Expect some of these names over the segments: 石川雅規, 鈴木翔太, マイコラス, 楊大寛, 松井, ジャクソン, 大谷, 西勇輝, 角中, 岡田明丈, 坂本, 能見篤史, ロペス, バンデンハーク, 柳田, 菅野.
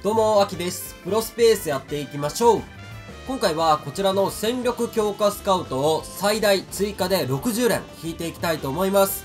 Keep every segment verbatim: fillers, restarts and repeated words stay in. どうも、あきです。プロスペースやっていきましょう。今回はこちらの戦力強化スカウトを最大追加でろくじゅうれん引いていきたいと思います。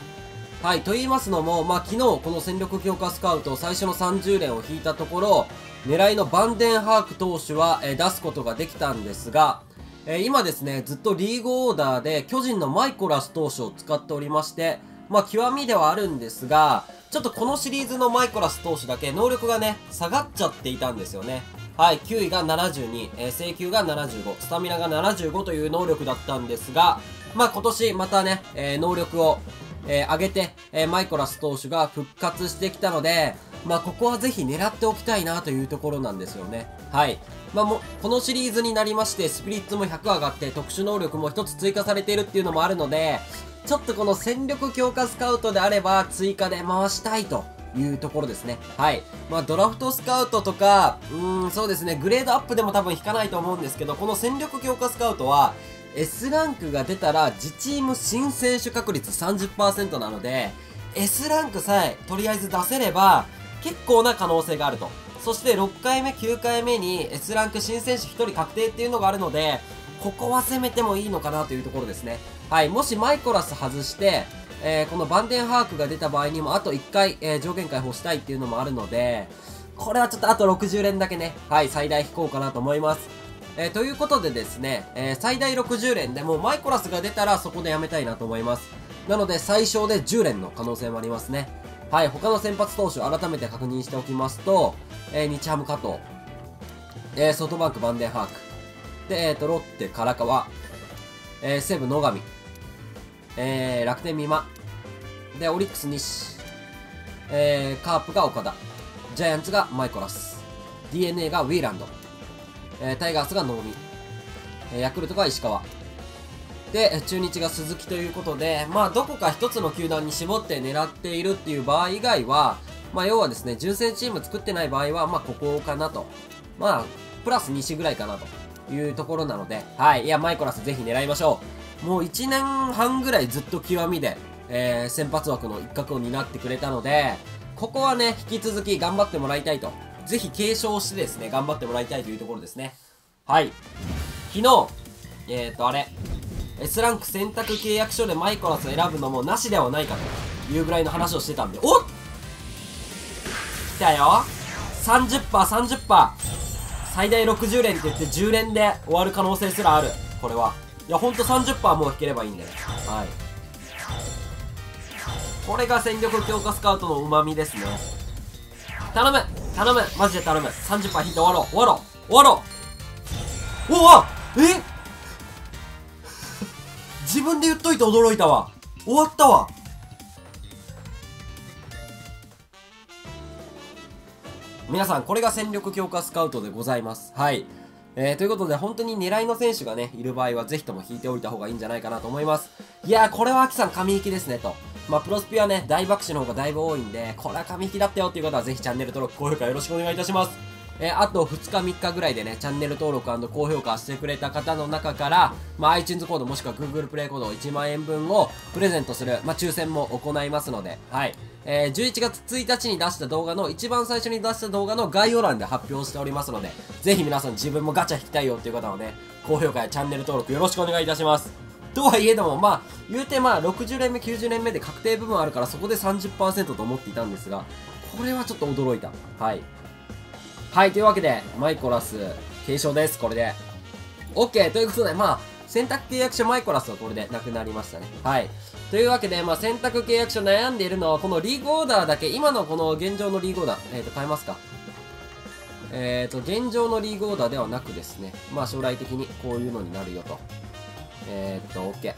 はい、と言いますのも、まあ、昨日この戦力強化スカウト最初のさんじゅうれんを引いたところ、狙いのバンデンハーク投手は、えー、出すことができたんですが、えー、今ですね、ずっとリーグオーダーで巨人のマイコラス投手を使っておりまして、まあ、極みではあるんですが、ちょっとこのシリーズのマイコラス投手だけ能力がね、下がっちゃっていたんですよね。はい、球威がななじゅうに、えー、制球がななじゅうご、スタミナがななじゅうごという能力だったんですが、まあ、今年またね、えー、能力を、えー、上げて、えー、マイコラス投手が復活してきたので、まあ、ここはぜひ狙っておきたいなというところなんですよね。はい。まあ、も、このシリーズになりまして、スピリッツもひゃく上がって、特殊能力もひとつ追加されているっていうのもあるので、ちょっとこの戦力強化スカウトであれば追加で回したいというところですね。はい。まあドラフトスカウトとか、うーん、そうですね、グレードアップでも多分引かないと思うんですけど、この戦力強化スカウトは S ランクが出たら自チーム新選手確率 さんじゅっパーセント なので、S ランクさえとりあえず出せれば結構な可能性があると。そしてろっかいめ、きゅうかいめに S ランク新選手ひとり確定っていうのがあるので、ここは攻めてもいいのかなというところですね。はい、もしマイコラス外して、えー、このバンデンハークが出た場合にも、あといっかい、えー、上限解放したいっていうのもあるので、これはちょっとあとろくじゅうれんだけね、はい、最大引こうかなと思います。えー、ということでですね、えー、最大ろくじゅうれんでもうマイコラスが出たらそこでやめたいなと思います。なので、最小でじゅうれんの可能性もありますね。はい、他の先発投手を改めて確認しておきますと、えー、日ハム加藤、えー、ソフトバンクバンデンハーク、で、えっと、ロッテ、唐川、えー、西武、野上、えー、楽天、美馬、で、オリックス、西、えー、カープが岡田、ジャイアンツがマイコラス、ディーエヌエー がウィーランド、えー、タイガースが能見、えー、ヤクルトが石川、で、中日が鈴木ということで、まあ、どこか一つの球団に絞って狙っているっていう場合以外は、まあ、要はですね、純正チーム作ってない場合は、まあ、ここかなと。まあ、プラス西ぐらいかなと。いうところなので、はい。いや、マイコラスぜひ狙いましょう。もういちねんはんぐらいずっと極みで、えー、先発枠の一角を担ってくれたので、ここはね、引き続き頑張ってもらいたいと。ぜひ継承してですね、頑張ってもらいたいというところですね。はい。昨日、えーと、あれ、S ランク選択契約書でマイコラスを選ぶのもなしではないかというぐらいの話をしてたんで、おっ！来たよ！ さんじゅっパーセント、さんじゅっパーセント！最大ろくじゅうれんって言ってじゅうれんで終わる可能性すらある。これは。いや、ほんと さんじゅっパーセント もう引ければいいんで。はい。これが戦力強化スカウトの旨味ですね。頼む頼むマジで頼む !さんじゅっパーセント 引いて終わろう終わろう終わろうおわえ自分で言っといて驚いたわ。終わったわ。皆さん、これが戦力強化スカウトでございます。はい。えー、ということで、本当に狙いの選手がね、いる場合は、ぜひとも引いておいた方がいいんじゃないかなと思います。いやー、これはアキさん、神引きですね、と。まあ、プロスピはね、大爆死の方がだいぶ多いんで、これは神引きだったよっていう方は、ぜひチャンネル登録、高評価よろしくお願いいたします。えー、あとふつかみっかぐらいでね、チャンネル登録&高評価してくれた方の中から、まあ、iTunes コードもしくは Google プレイコードいちまんえん分をプレゼントする、まあ、抽選も行いますので、はい。えー、じゅういちがつついたちに出した動画の、一番最初に出した動画の概要欄で発表しておりますので、ぜひ皆さん自分もガチャ引きたいよっていう方はね、高評価やチャンネル登録よろしくお願いいたします。とはいえども、まあ、言うてまあ、ろくじゅうれんめ、きゅうじゅうれんめで確定部分あるから、そこで さんじゅっパーセント と思っていたんですが、これはちょっと驚いた。はい。はい、というわけで、マイコラス、継承です、これで。OK! ということで、まあ、選択契約書マイコラスはこれでなくなりましたね。はい。というわけで、まあ、選択契約書悩んでいるのは、このリーグオーダーだけ、今のこの現状のリーグオーダー、えっと、変えますか。えっと、現状のリーグオーダーではなくですね、まあ、将来的にこういうのになるよと。えっと、OK。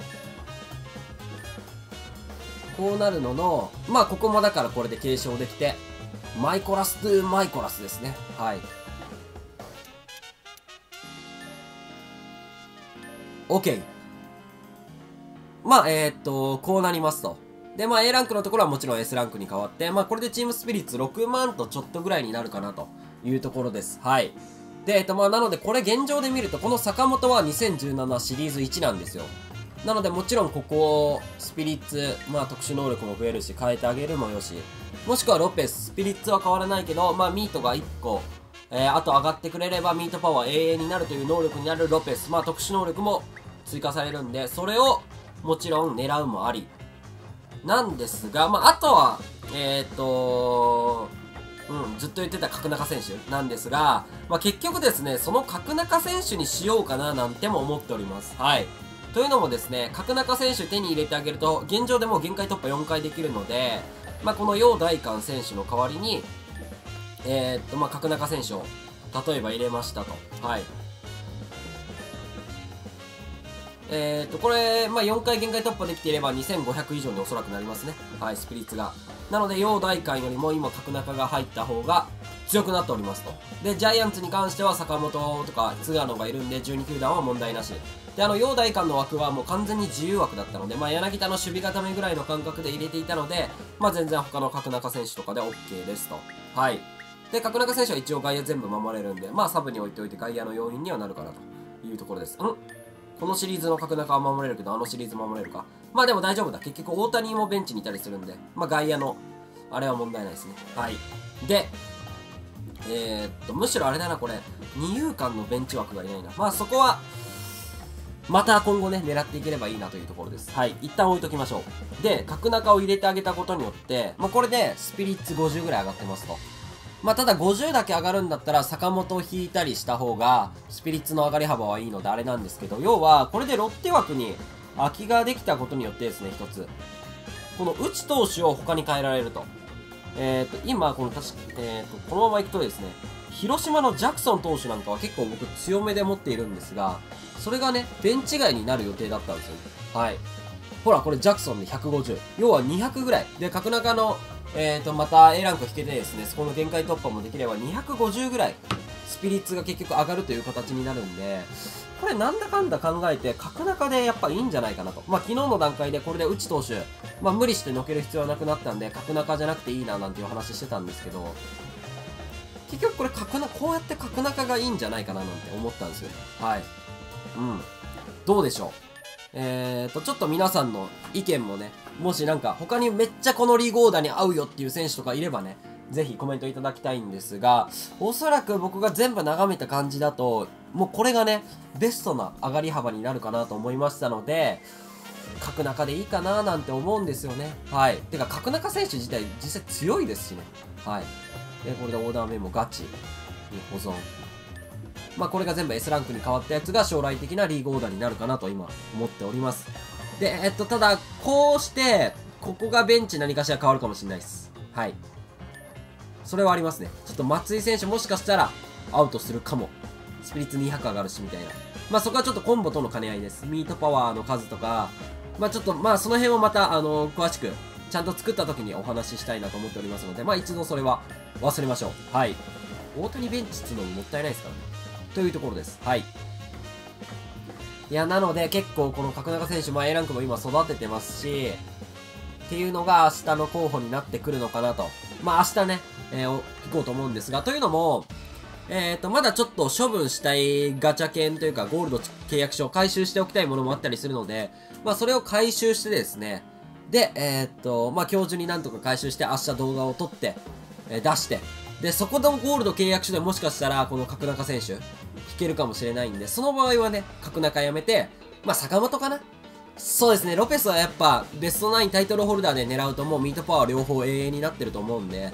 こうなるのの、まあ、ここもだからこれで継承できて、マイコラストゥーマイコラスですね。はい。OK。まあ、えー、っと、こうなりますと。で、まあ、A ランクのところはもちろん S ランクに変わって、まあ、これでチームスピリッツろくまんとちょっとぐらいになるかなというところです。はい。で、えっと、まあ、なので、これ現状で見ると、この坂本はにせんじゅうななシリーズいちなんですよ。なので、もちろんここをスピリッツ、まあ、特殊能力も増えるし、変えてあげるもよし。もしくはロペス、スピリッツは変わらないけど、まあ、ミートがいっこ、えー、あと上がってくれればミートパワー永遠になるという能力になるロペス。まあ特殊能力も追加されるんで、それをもちろん狙うもあり。なんですが、まああとは、えーっと、うん、ずっと言ってた角中選手なんですが、まあ結局ですね、その角中選手にしようかななんても思っております。はい。というのもですね、角中選手手に入れてあげると、現状でもう限界突破よんかいできるので、まあこの楊大寛選手の代わりに、えー、っと、まあ、角中選手を、例えば入れましたと。はい。えー、っと、これ、まあ、よんかい限界突破できていればにせんごひゃく以上におそらくなりますね。はい、スピリッツが。なので、楊大寛よりも今、角中が入った方が強くなっておりますと。で、ジャイアンツに関しては坂本とか菅野がいるんで、じゅうに球団は問題なし。で、あの、楊大寛の枠はもう完全に自由枠だったので、まあ、柳田の守備固めぐらいの感覚で入れていたので、まあ、全然他の角中選手とかで OK ですと。はい。で、角中選手は一応外野全部守れるんで、まあサブに置いておいて外野の要因にはなるかなというところです。ん?このシリーズの角中は守れるけど、あのシリーズ守れるか。まあでも大丈夫だ。結局大谷もベンチにいたりするんで、まあ外野の、あれは問題ないですね。はい。で、えー、っと、むしろあれだな、これ、二遊間のベンチ枠がいないな。まあそこは、また今後ね、狙っていければいいなというところです。はい。一旦置いときましょう。で、角中を入れてあげたことによって、まあこれでスピリッツごじゅうぐらい上がってますと。まあただごじゅうだけ上がるんだったら坂本を引いたりした方がスピリッツの上がり幅はいいのであれなんですけど、要はこれでロッテ枠に空きができたことによってですね、一つこの内投手を他に変えられると。えーと今この確か、えーとこのままいくとですね、広島のジャクソン投手なんかは結構僕強めで持っているんですが、それがねベンチ外になる予定だったんですよ。はい、ほらこれジャクソンでひゃくごじゅう、要はにひゃくぐらいで角中のえーと、また A ランク引けてですね、そこの限界突破もできればにひゃくごじゅうぐらい、スピリッツが結局上がるという形になるんで、これなんだかんだ考えて、角中でやっぱいいんじゃないかなと。まあ昨日の段階でこれで内投手、まあ無理してのける必要はなくなったんで、角中じゃなくていいななんていう話してたんですけど、結局これ角中、こうやって角中がいいんじゃないかななんて思ったんですよ。はい。うん。どうでしょう。えーと、ちょっと皆さんの意見もね、もしなんか他にめっちゃこのリーグオーダーに合うよっていう選手とかいればね、ぜひコメントいただきたいんですが、おそらく僕が全部眺めた感じだと、もうこれがね、ベストな上がり幅になるかなと思いましたので、角中でいいかななんて思うんですよね。はい。てか角中選手自体実際強いですしね。はい。で、これでオーダーメモガチに保存。まあこれが全部 S ランクに変わったやつが将来的なリーグオーダーになるかなと今思っております。で、えっと、ただ、こうして、ここがベンチ何かしら変わるかもしれないです。はい。それはありますね。ちょっと松井選手もしかしたらアウトするかも。スピリッツにひゃく上がるしみたいな。まあそこはちょっとコンボとの兼ね合いです。ミートパワーの数とか、まあちょっと、まあその辺をまた、あのー、詳しく、ちゃんと作った時にお話ししたいなと思っておりますので、まあ一度それは忘れましょう。はい。大谷ベンチつうのももったいないですからね。というところです。はい。いや、なので結構この角中選手、まあ A ランクも今育ててますし、っていうのが明日の候補になってくるのかなと。まあ明日ね、えー、行こうと思うんですが、というのも、えっと、まだちょっと処分したいガチャ券というかゴールド契約書を回収しておきたいものもあったりするので、まあそれを回収してですね、で、えー、っと、まあ今日中になんとか回収して明日動画を撮って、えー、出して、で、そこのゴールド契約書でもしかしたらこの角中選手、引けるかもしれないんで、その場合はね、角中やめて、まあ、坂本かな?そうですね、ロペスはやっぱ、ベストナインタイトルホルダーで狙うともうミートパワー両方永遠になってると思うんで、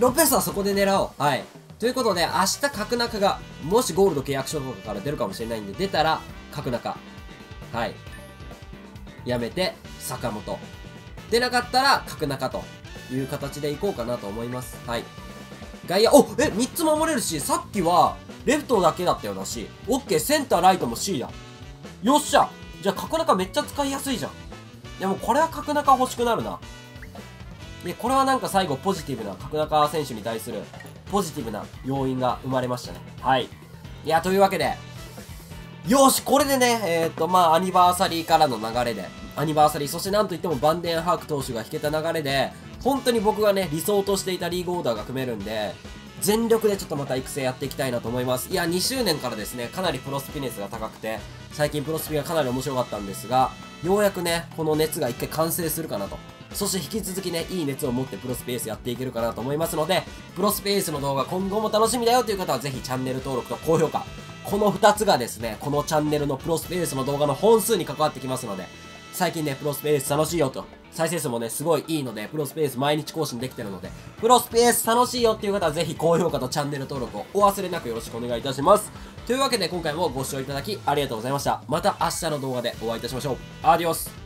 ロペスはそこで狙おう。はい。ということで、明日角中が、もしゴールド契約書とかから出るかもしれないんで、出たら、角中。はい。やめて、坂本。出なかったら、角中という形でいこうかなと思います。はい。外野、おえ !みっ つ守れるし、さっきは、レフトだけだったよな、C。オッケー、センター、ライトも C だ。よっしゃ!じゃあ、角中めっちゃ使いやすいじゃん。でも、これは角中欲しくなるな。で、これはなんか最後、ポジティブな、角中選手に対する、ポジティブな要因が生まれましたね。はい。いや、というわけで、よし、これでね、えーっと、まあ、アニバーサリーからの流れで、アニバーサリー、そしてなんといってもバンデンハーク投手が引けた流れで、本当に僕がね、理想としていたリーグオーダーが組めるんで、全力でちょっとまた育成やっていきたいなと思います。いや、にしゅうねんからですね、かなりプロスピ熱が高くて、最近プロスピがかなり面白かったんですが、ようやくね、この熱が一回完成するかなとそして引き続きね、いい熱を持ってプロスペースやっていけるかなと思いますので、プロスペースの動画今後も楽しみだよという方はぜひチャンネル登録と高評価。このふたつがですね、このチャンネルのプロスペースの動画の本数に関わってきますので、最近ね、プロスペース楽しいよと。再生数もね、すごいいいので、プロスペース毎日更新できてるので、プロスペース楽しいよっていう方はぜひ高評価とチャンネル登録をお忘れなくよろしくお願いいたします。というわけで今回もご視聴いただきありがとうございました。また明日の動画でお会いいたしましょう。アディオス。